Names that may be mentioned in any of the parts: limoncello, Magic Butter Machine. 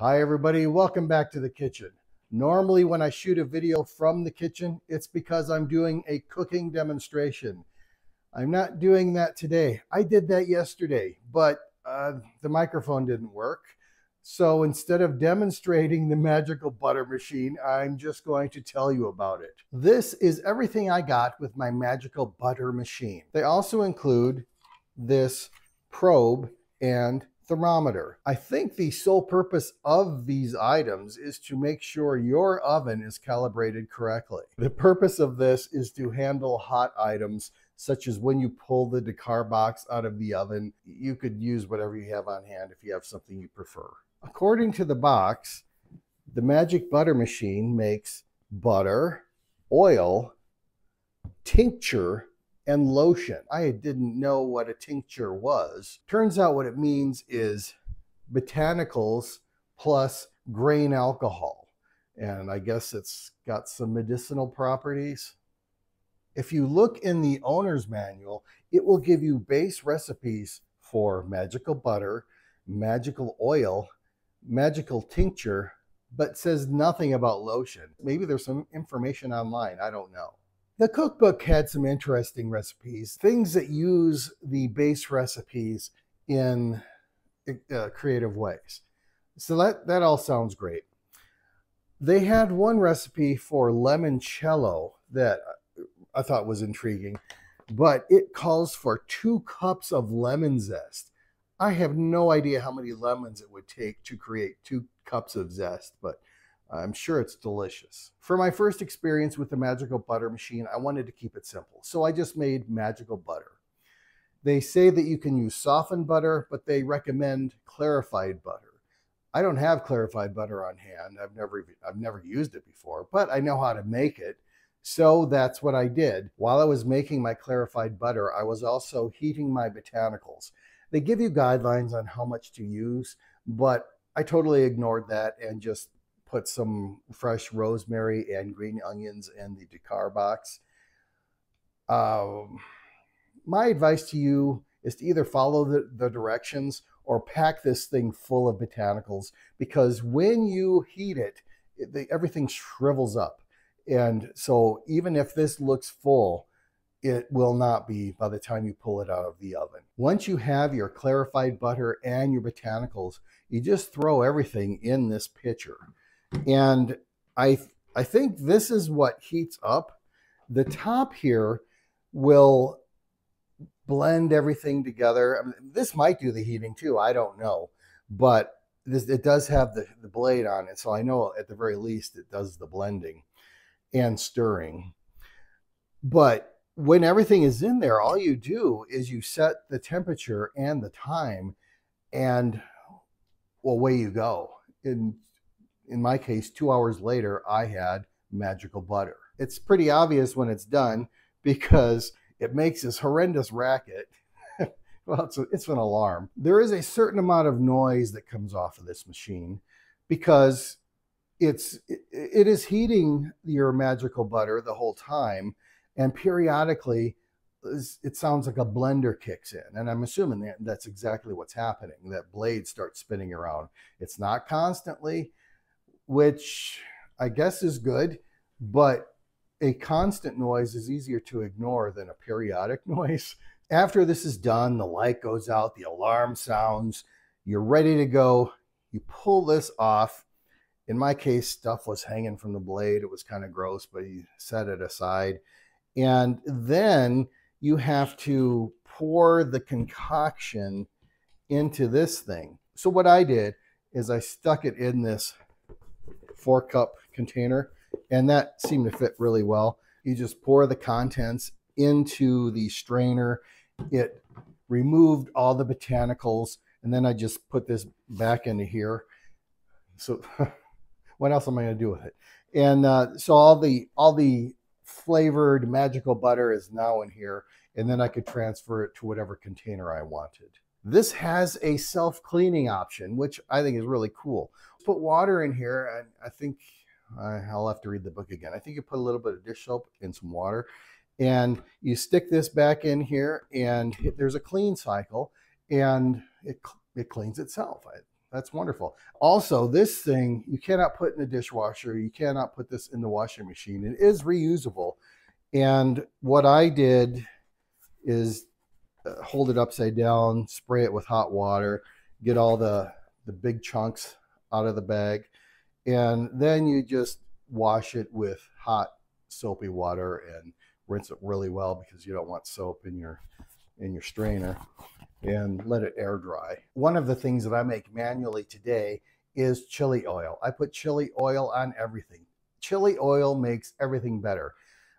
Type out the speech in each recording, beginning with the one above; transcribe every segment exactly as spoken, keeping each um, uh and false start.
Hi everybody, welcome back to the kitchen. Normally when I shoot a video from the kitchen, it's because I'm doing a cooking demonstration. I'm not doing that today. I did that yesterday, but uh, the microphone didn't work. So instead of demonstrating the magical butter machine, I'm just going to tell you about it. This is everything I got with my magical butter machine. They also include this probe and thermometer. I think the sole purpose of these items is to make sure your oven is calibrated correctly. The purpose of this is to handle hot items, such as when you pull the Dakar box out of the oven. You could use whatever you have on hand if you have something you prefer. According to the box, the Magic Butter Machine makes butter, oil, tincture, and lotion. I didn't know what a tincture was. Turns out what it means is botanicals plus grain alcohol. And I guess it's got some medicinal properties. If you look in the owner's manual, it will give you base recipes for magical butter, magical oil, magical tincture, but says nothing about lotion. Maybe there's some information online, I don't know. The cookbook had some interesting recipes, things that use the base recipes in uh, creative ways. So that, that all sounds great. They had one recipe for limoncello that I thought was intriguing, but it calls for two cups of lemon zest. I have no idea how many lemons it would take to create two cups of zest, but I'm sure it's delicious. For my first experience with the magical butter machine, I wanted to keep it simple. So I just made magical butter. They say that you can use softened butter, but they recommend clarified butter. I don't have clarified butter on hand. I've never, I've never used it before, but I know how to make it. So that's what I did. While I was making my clarified butter, I was also heating my botanicals. They give you guidelines on how much to use, but I totally ignored that and just put some fresh rosemary and green onions in the Dakar box. Um, my advice to you is to either follow the, the directions or pack this thing full of botanicals, because when you heat it, it the, everything shrivels up. And so even if this looks full, it will not be by the time you pull it out of the oven. Once you have your clarified butter and your botanicals, you just throw everything in this pitcher. And I, th I think this is what heats up. The top here will blend everything together. I mean, this might do the heating too, I don't know. But this, it does have the, the blade on it, so I know at the very least it does the blending and stirring. But when everything is in there, all you do is you set the temperature and the time, and well, away you go. In, in my case, two hours later, I had magical butter. It's pretty obvious when it's done because it makes this horrendous racket. Well, it's, a, it's an alarm. There is a certain amount of noise that comes off of this machine because it's, it, it is heating your magical butter the whole time. And periodically, it sounds like a blender kicks in. And I'm assuming that that's exactly what's happening. That blade starts spinning around. It's not constantly, which I guess is good, but a constant noise is easier to ignore than a periodic noise. After this is done, the light goes out, the alarm sounds, you're ready to go. You pull this off. In my case, stuff was hanging from the blade. It was kind of gross, but you set it aside. And then you have to pour the concoction into this thing. So what I did is I stuck it in this four cup container, and that seemed to fit really well. You just pour the contents into the strainer. It removed all the botanicals, and then I just put this back into here. So what else am I gonna do with it? And uh, so all the, all the, flavored magical butter is now in here, and then I could transfer it to whatever container I wanted. This has a self-cleaning option, which I think is really cool. Put water in here, and I think uh, I'll have to read the book again. I think you put a little bit of dish soap and some water, and you stick this back in here, and there's a clean cycle, and it, it cleans itself. I, That's wonderful. Also, this thing, you cannot put in the dishwasher. You cannot put this in the washing machine. It is reusable. And what I did is hold it upside down, spray it with hot water, get all the, the big chunks out of the bag. And then you just wash it with hot soapy water and rinse it really well, because you don't want soap in your, in your strainer, and let it air dry. One of the things that I make manually today is chili oil. I put chili oil on everything. Chili oil makes everything better.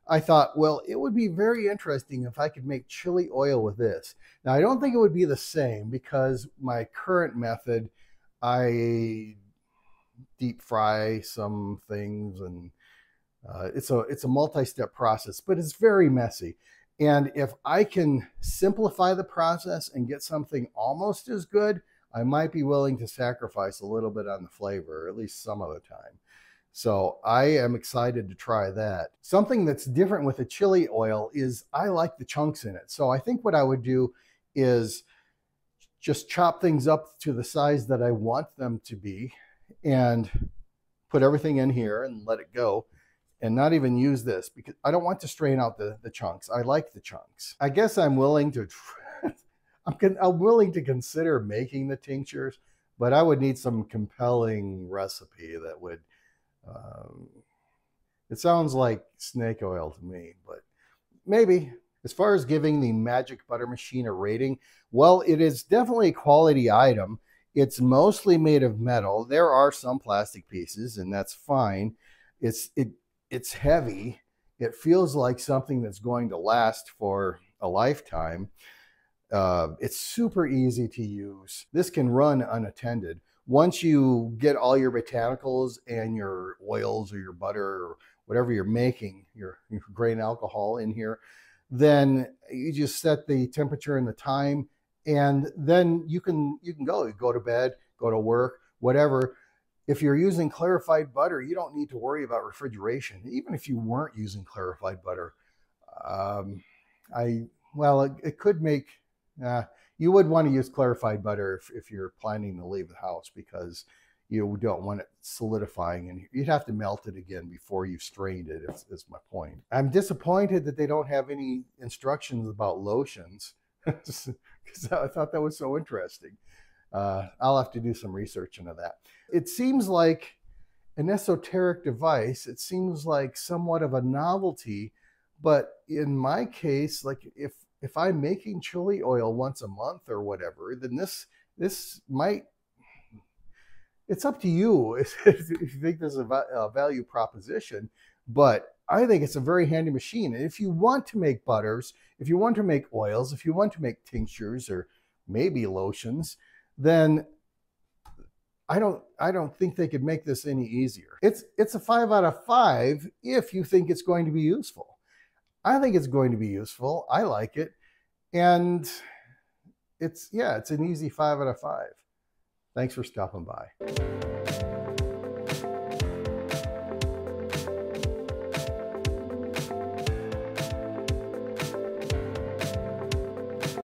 I thought, well, it would be very interesting if I could make chili oil with this. Now, I don't think it would be the same, because my current method, I deep fry some things, and uh, it's a, it's a multi-step process, but it's very messy. And if I can simplify the process and get something almost as good, I might be willing to sacrifice a little bit on the flavor, at least some of the time. So I am excited to try that. Something that's different with the chili oil is I like the chunks in it. So I think what I would do is just chop things up to the size that I want them to be and put everything in here and let it go, and not even use this, because I don't want to strain out the, the chunks. I like the chunks. I guess I'm willing to, I'm, con, I'm willing to consider making the tinctures, but I would need some compelling recipe that would, um, it sounds like snake oil to me, but maybe. As far as giving the Magic Butter Machine a rating, well, it is definitely a quality item. It's mostly made of metal. There are some plastic pieces, and that's fine. It's, it, It's heavy. It feels like something that's going to last for a lifetime. Uh, it's super easy to use. This can run unattended. Once you get all your botanicals and your oils or your butter or whatever you're making, your, your grain alcohol in here, then you just set the temperature and the time, and then you can, you can go. You go to bed, go to work, whatever. If you're using clarified butter, you don't need to worry about refrigeration, even if you weren't using clarified butter. Um, I, well, it, it could make, uh, you would want to use clarified butter if, if you're planning to leave the house, because you don't want it solidifying, and you'd have to melt it again before you've strained it, is, is my point. I'm disappointed that they don't have any instructions about lotions, because I thought that was so interesting. Uh, I'll have to do some research into that. It seems like an esoteric device. It seems like somewhat of a novelty, but in my case, like if, if I'm making chili oil once a month or whatever, then this, this might, it's up to you if, if you think there's a, a value proposition, but I think it's a very handy machine. And if you want to make butters, if you want to make oils, if you want to make tinctures or maybe lotions, then I don't, I don't think they could make this any easier. It's, it's a five out of five if you think it's going to be useful. I think it's going to be useful. I like it. And it's, yeah, it's an easy five out of five. Thanks for stopping by.